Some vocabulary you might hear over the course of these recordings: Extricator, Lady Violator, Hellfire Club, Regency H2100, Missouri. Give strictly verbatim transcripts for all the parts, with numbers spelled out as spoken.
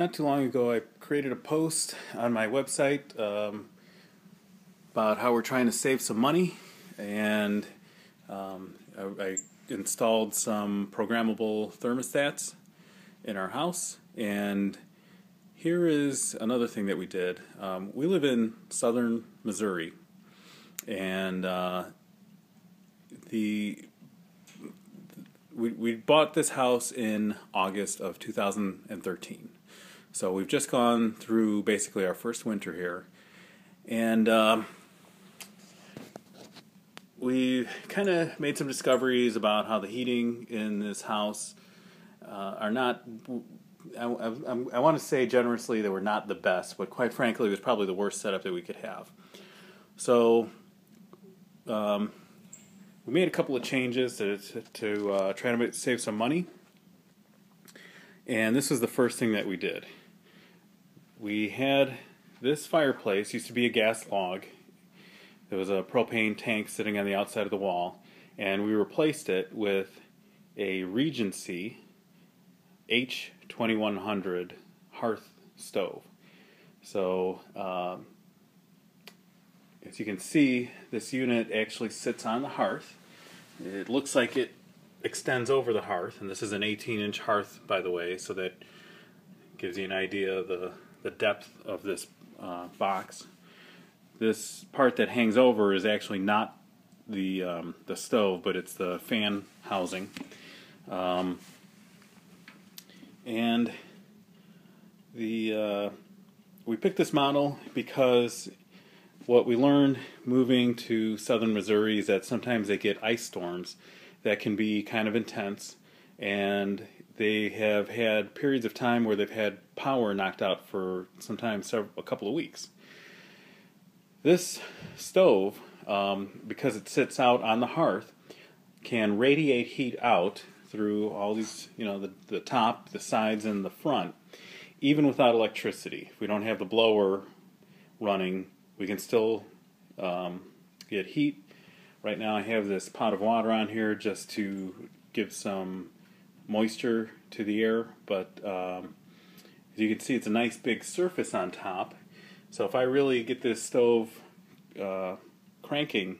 Not too long ago, I created a post on my website um, about how we're trying to save some money, and um, I, I installed some programmable thermostats in our house. And here is another thing that we did. Um, we live in southern Missouri, and uh, the we, we bought this house in August of two thousand thirteen. So we've just gone through basically our first winter here, and um, we kind of made some discoveries about how the heating in this house uh, are not, I, I, I want to say generously, they were not the best, but quite frankly it was probably the worst setup that we could have. So um, we made a couple of changes to, to uh, try to save some money, and this was the first thing that we did. We had this fireplace, used to be a gas log. There was a propane tank sitting on the outside of the wall, and we replaced it with a Regency H twenty-one hundred hearth stove. So um, as you can see, this unit actually sits on the hearth. It looks like it extends over the hearth, and this is an eighteen inch hearth, by the way, so that gives you an idea of the the depth of this uh, box. This part that hangs over is actually not the um, the stove, but it's the fan housing. Um, and the uh, we picked this model because what we learned moving to southern Missouri is that sometimes they get ice storms that can be kind of intense, and they have had periods of time where they've had power knocked out for sometimes several, a couple of weeks. This stove, um, because it sits out on the hearth, can radiate heat out through all these, you know, the, the top, the sides, and the front, even without electricity. If we don't have the blower running, we can still um, get heat. Right now I have this pot of water on here just to give some moisture to the air, but um, as you can see, it's a nice big surface on top. So if I really get this stove uh, cranking,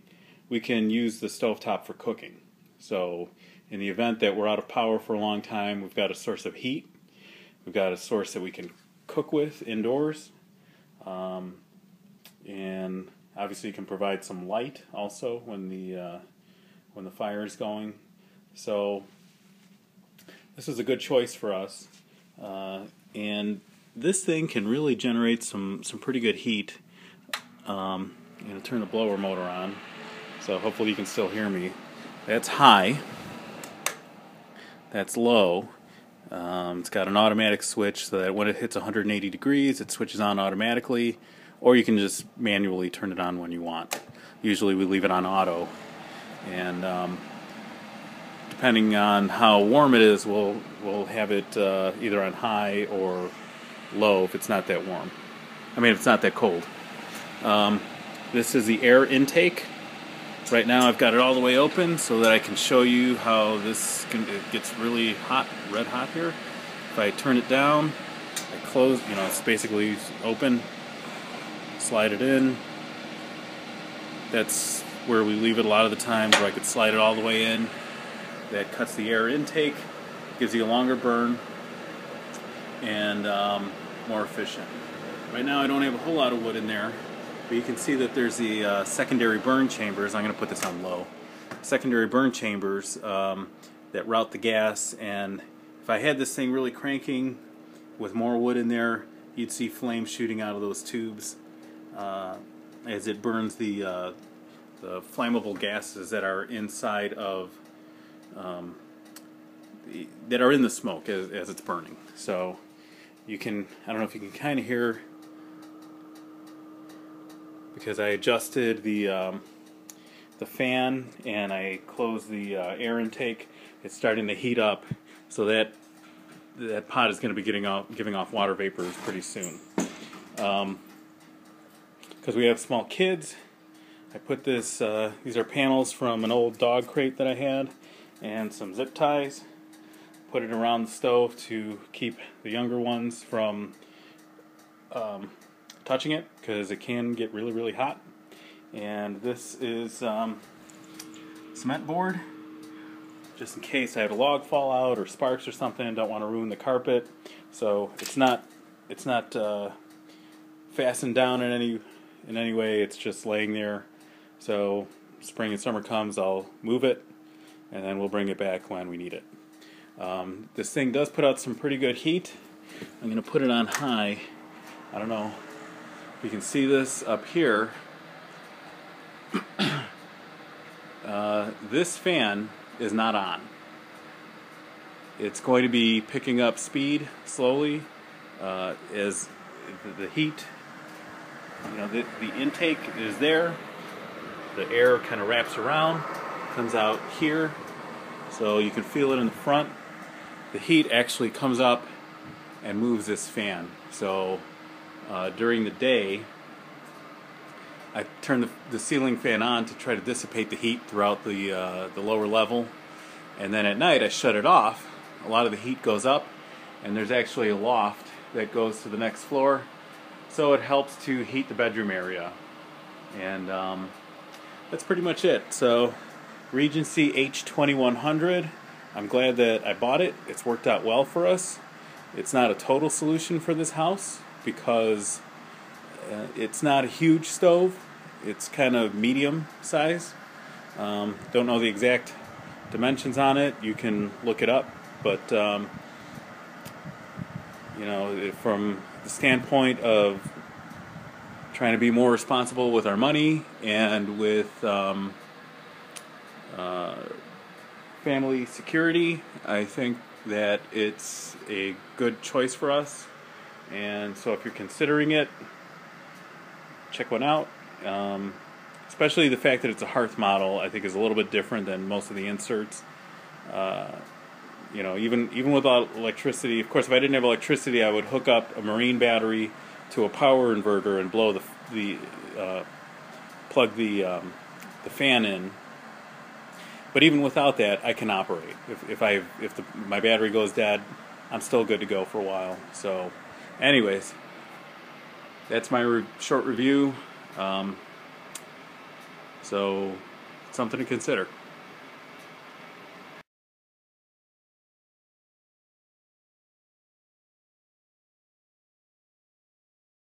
we can use the stovetop for cooking. So in the event that we're out of power for a long time, we've got a source of heat, we've got a source that we can cook with indoors, um, and obviously you can provide some light also when the uh, when the fire is going. So this is a good choice for us, uh, and this thing can really generate some some pretty good heat. Um, I'm going to turn the blower motor on, so hopefully you can still hear me. That's high. That's low. Um, it's got an automatic switch so that when it hits one hundred eighty degrees, it switches on automatically, or you can just manually turn it on when you want. Usually we leave it on auto, and um, depending on how warm it is, we'll, we'll have it uh, either on high or low if it's not that warm. I mean, if it's not that cold. Um, this is the air intake. Right now I've got it all the way open so that I can show you how this can, it gets really hot, red hot here. If I turn it down, I close, you know, it's basically open, slide it in. That's where we leave it a lot of the times, where I could slide it all the way in. That cuts the air intake, gives you a longer burn, and um, more efficient. Right now I don't have a whole lot of wood in there, but you can see that there's the uh, secondary burn chambers. I'm going to put this on low. Secondary burn chambers um, that route the gas, and if I had this thing really cranking with more wood in there, you'd see flame shooting out of those tubes uh, as it burns the, uh, the flammable gases that are inside of Um, that are in the smoke as, as it's burning. So you can, I don't know if you can kind of hear, because I adjusted the um, the fan and I closed the uh, air intake, it's starting to heat up, so that that pot is going to be getting off, giving off water vapors pretty soon. Um, because we have small kids, I put this, uh, these are panels from an old dog crate that I had, and some zip ties put it around the stove to keep the younger ones from um, touching it, because it can get really, really hot. And this is um, cement board, just in case I had a log fall out or sparks or something. Don't want to ruin the carpet, so it's not it's not uh, fastened down in any in any way. It's just laying there. So spring and summer comes, I'll move it, and then we'll bring it back when we need it. Um, this thing does put out some pretty good heat. I'm going to put it on high. I don't know if you can see this up here. Uh, this fan is not on. It's going to be picking up speed slowly uh, as the heat, you know, the, the intake is there. The air kind of wraps around, comes out here, so you can feel it in the front. The heat actually comes up and moves this fan. So uh, during the day, I turn the, the ceiling fan on to try to dissipate the heat throughout the, uh, the lower level, and then at night I shut it off. A lot of the heat goes up, and there's actually a loft that goes to the next floor, so it helps to heat the bedroom area. And um, that's pretty much it. So Regency H twenty-one hundred, I'm glad that I bought it. It's worked out well for us. It's not a total solution for this house because Uh, it's not a huge stove. It's kind of medium size. Um, don't know the exact dimensions on it. You can look it up, but um, you know, from the standpoint of trying to be more responsible with our money and with um, uh, family security, I think that it's a good choice for us. And so if you're considering it, check one out. Um, especially the fact that it's a hearth model, I think, is a little bit different than most of the inserts. Uh, you know, even even without electricity. Of course, if I didn't have electricity, I would hook up a marine battery to a power inverter and blow the the uh, plug the um, the fan in. But even without that, I can operate. If if I if the, my battery goes dead, I'm still good to go for a while. So, anyways. That's my re short review, um, so something to consider.